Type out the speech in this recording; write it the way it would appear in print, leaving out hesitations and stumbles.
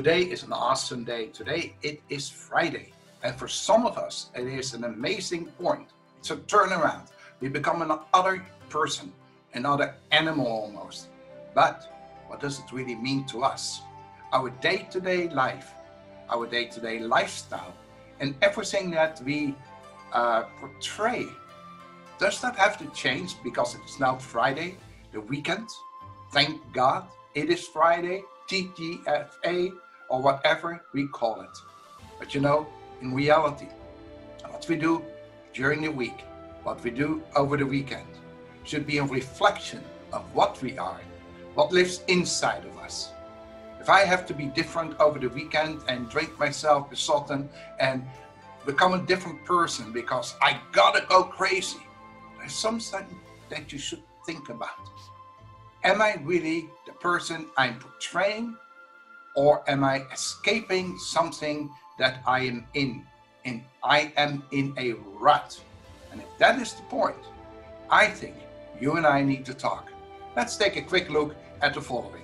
Today is an awesome day. Today it is Friday. And for some of us, it is an amazing point. It's a turnaround. We become another person, another animal almost. But what does it really mean to us? Our day-to-day life, our day-to-day lifestyle, and everything that we portray, does that have to change because it is now Friday, the weekend? Thank God it is Friday, TGFA, or whatever we call it. But you know, in reality, what we do during the week, what we do over the weekend, should be a reflection of what we are, what lives inside of us. If I have to be different over the weekend and drink myself besotted and become a different person because I gotta go crazy, there's something that you should think about. Am I really the person I'm portraying, or am I escaping something that I am in? And I am in a rut. And if that is the point, I think you and I need to talk. Let's take a quick look at the following.